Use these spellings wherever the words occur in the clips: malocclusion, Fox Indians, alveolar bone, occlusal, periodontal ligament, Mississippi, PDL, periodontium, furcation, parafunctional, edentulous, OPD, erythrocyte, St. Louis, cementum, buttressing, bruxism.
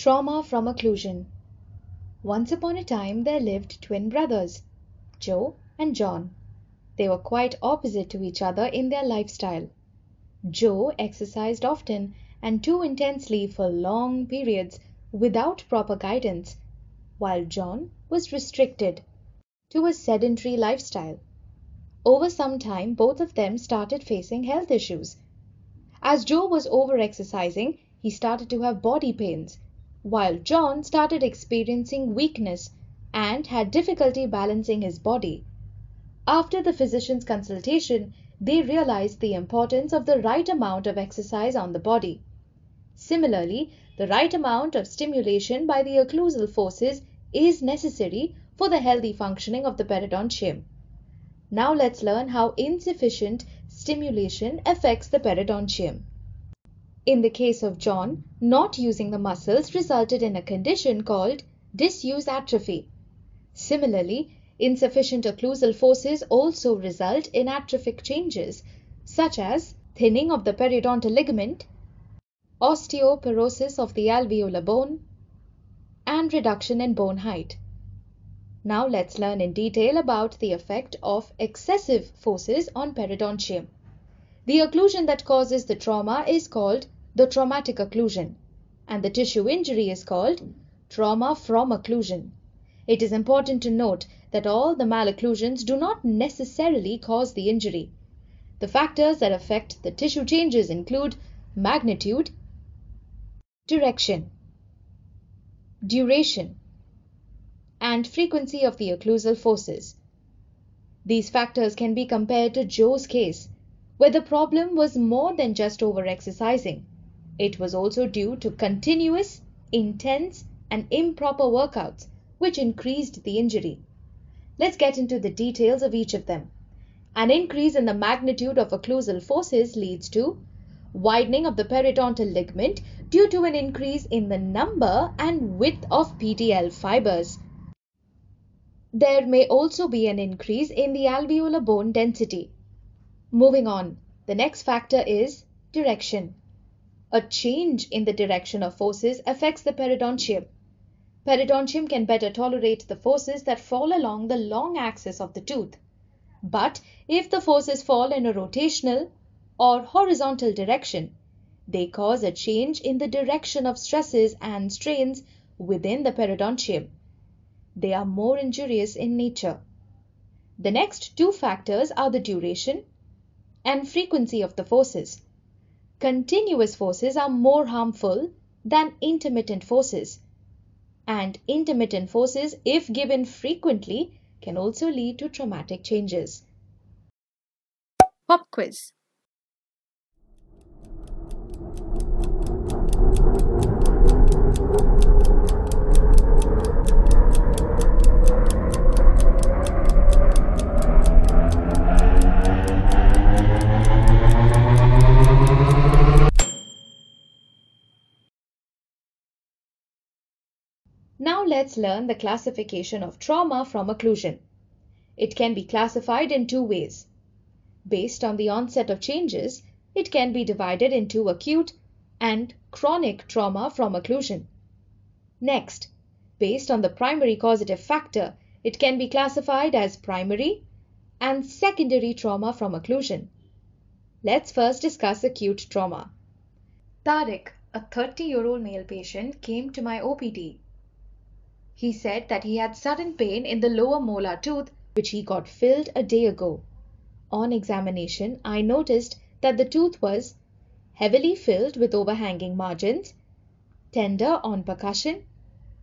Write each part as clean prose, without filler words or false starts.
Trauma from occlusion. Once upon a time, there lived twin brothers, Joe and John. They were quite opposite to each other in their lifestyle. Joe exercised often and too intensely for long periods without proper guidance, while John was restricted to a sedentary lifestyle. Over some time, both of them started facing health issues. As Joe was over-exercising, he started to have body pains, while John started experiencing weakness and had difficulty balancing his body. After the physician's consultation, they realized the importance of the right amount of exercise on the body. Similarly, the right amount of stimulation by the occlusal forces is necessary for the healthy functioning of the periodontium. Now let's learn how insufficient stimulation affects the periodontium. In the case of John, not using the muscles resulted in a condition called disuse atrophy. Similarly, insufficient occlusal forces also result in atrophic changes, such as thinning of the periodontal ligament, osteoporosis of the alveolar bone, and reduction in bone height. Now let's learn in detail about the effect of excessive forces on periodontium. The occlusion that causes the trauma is called the traumatic occlusion, and the tissue injury is called trauma from occlusion. It is important to note that all the malocclusions do not necessarily cause the injury. The factors that affect the tissue changes include magnitude, direction, duration, and frequency of the occlusal forces. These factors can be compared to Joe's case, where the problem was more than just over-exercising. It was also due to continuous, intense, and improper workouts, which increased the injury. Let's get into the details of each of them. An increase in the magnitude of occlusal forces leads to widening of the periodontal ligament due to an increase in the number and width of PDL fibers. There may also be an increase in the alveolar bone density. Moving on, the next factor is direction. A change in the direction of forces affects the periodontium. Periodontium can better tolerate the forces that fall along the long axis of the tooth. But if the forces fall in a rotational or horizontal direction, they cause a change in the direction of stresses and strains within the periodontium. They are more injurious in nature. The next two factors are the duration and frequency of the forces. Continuous forces are more harmful than intermittent forces, and intermittent forces, if given frequently, can also lead to traumatic changes. Pop quiz. Now let's learn the classification of trauma from occlusion. It can be classified in two ways. Based on the onset of changes, it can be divided into acute and chronic trauma from occlusion. Next, based on the primary causative factor, it can be classified as primary and secondary trauma from occlusion. Let's first discuss acute trauma. Tariq, a 30-year-old male patient, came to my OPD. He said that he had sudden pain in the lower molar tooth, which he got filled a day ago. On examination, I noticed that the tooth was heavily filled with overhanging margins, tender on percussion,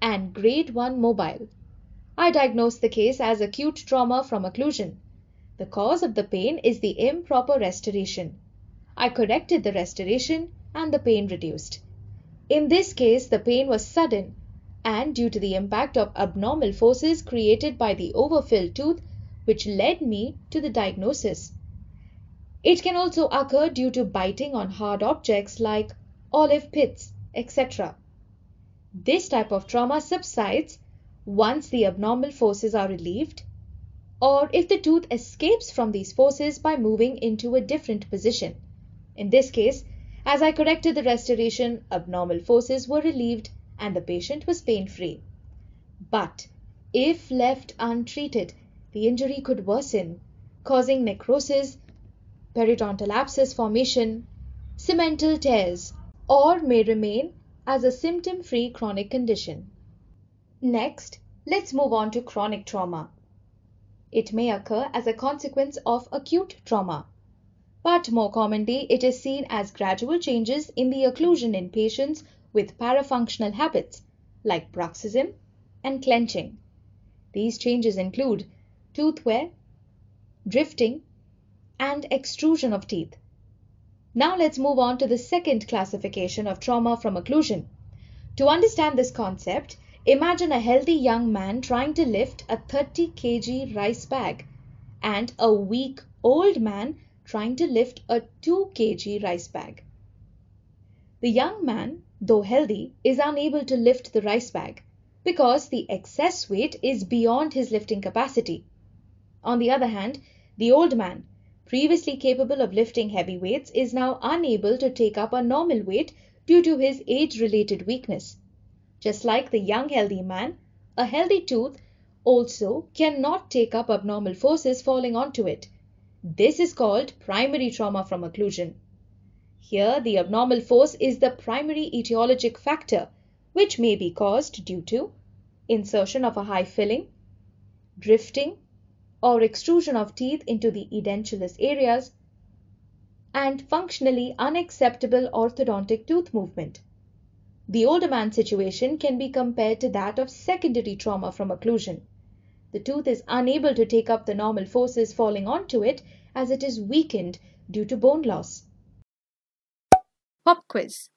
and grade 1 mobile. I diagnosed the case as acute trauma from occlusion. The cause of the pain is the improper restoration. I corrected the restoration and the pain reduced. In this case, the pain was sudden and due to the impact of abnormal forces created by the overfilled tooth, which led me to the diagnosis. It can also occur due to biting on hard objects like olive pits, etc. This type of trauma subsides once the abnormal forces are relieved, or if the tooth escapes from these forces by moving into a different position. In this case, as I corrected the restoration, abnormal forces were relieved and the patient was pain-free. But if left untreated, the injury could worsen, causing necrosis, periodontal abscess formation, cemental tears, or may remain as a symptom-free chronic condition. Next, let's move on to chronic trauma. It may occur as a consequence of acute trauma, but more commonly it is seen as gradual changes in the occlusion in patients with parafunctional habits like bruxism and clenching. These changes include tooth wear, drifting, and extrusion of teeth. Now let's move on to the second classification of trauma from occlusion. To understand this concept, imagine a healthy young man trying to lift a 30 kg rice bag and a weak old man trying to lift a 2 kg rice bag. The young man, though healthy, is unable to lift the rice bag because the excess weight is beyond his lifting capacity. On the other hand, the old man, previously capable of lifting heavy weights, is now unable to take up a normal weight due to his age-related weakness. Just like the young healthy man, a healthy tooth also cannot take up abnormal forces falling onto it. This is called primary trauma from occlusion. Here, the abnormal force is the primary etiologic factor, which may be caused due to insertion of a high filling, drifting, or extrusion of teeth into the edentulous areas, and functionally unacceptable orthodontic tooth movement. The older man's situation can be compared to that of secondary trauma from occlusion. The tooth is unable to take up the normal forces falling onto it as it is weakened due to bone loss. Pop quiz.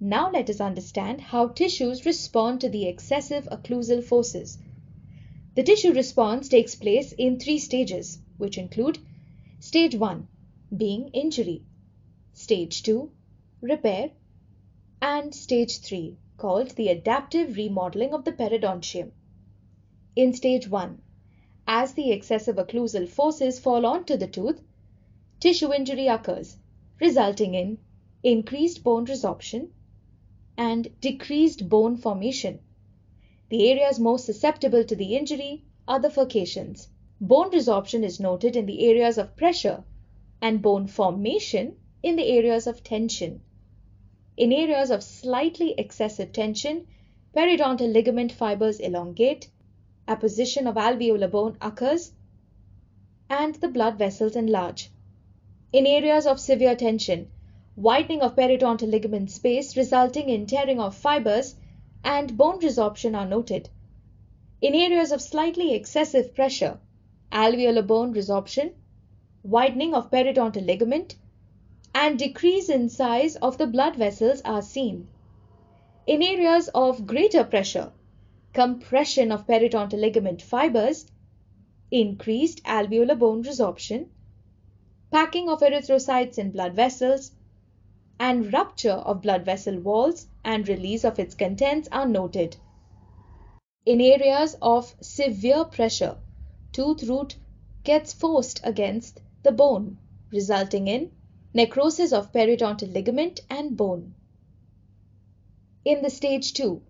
Now let us understand how tissues respond to the excessive occlusal forces. The tissue response takes place in three stages, which include Stage 1 being injury, Stage 2 repair, and Stage 3 called the adaptive remodeling of the periodontium. In Stage 1, as the excessive occlusal forces fall onto the tooth, tissue injury occurs, resulting in increased bone resorption and decreased bone formation. The areas most susceptible to the injury are the furcations. Bone resorption is noted in the areas of pressure and bone formation in the areas of tension. In areas of slightly excessive tension, periodontal ligament fibers elongate, apposition of alveolar bone occurs, and the blood vessels enlarge. In areas of severe tension, widening of periodontal ligament space resulting in tearing of fibers and bone resorption are noted. In areas of slightly excessive pressure, alveolar bone resorption, widening of periodontal ligament, and decrease in size of the blood vessels are seen. In areas of greater pressure, compression of periodontal ligament fibers, increased alveolar bone resorption, packing of erythrocytes in blood vessels, and rupture of blood vessel walls and release of its contents are noted. In areas of severe pressure, tooth root gets forced against the bone, resulting in necrosis of periodontal ligament and bone. In the Stage 2,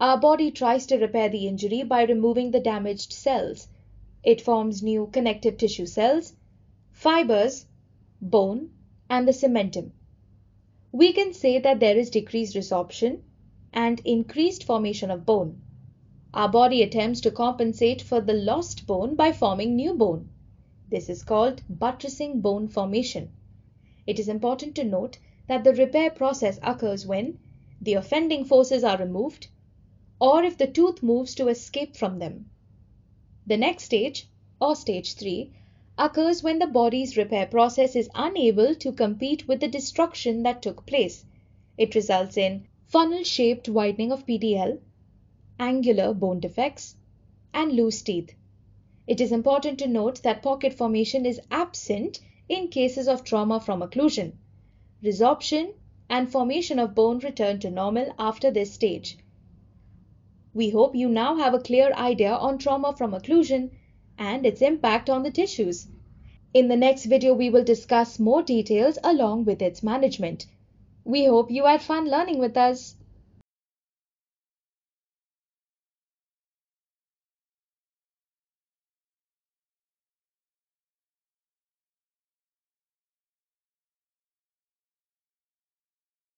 our body tries to repair the injury by removing the damaged cells. It forms new connective tissue cells, fibers, bone, and the cementum. We can say that there is decreased resorption and increased formation of bone. Our body attempts to compensate for the lost bone by forming new bone. This is called buttressing bone formation. It is important to note that the repair process occurs when the offending forces are removed or if the tooth moves to escape from them. The next stage, or Stage 3, occurs when the body's repair process is unable to compete with the destruction that took place. It results in funnel-shaped widening of PDL, angular bone defects, and loose teeth. It is important to note that pocket formation is absent in cases of trauma from occlusion. Resorption and formation of bone return to normal after this stage. We hope you now have a clear idea on trauma from occlusion and its impact on the tissues. In the next video, we will discuss more details along with its management. We hope you had fun learning with us.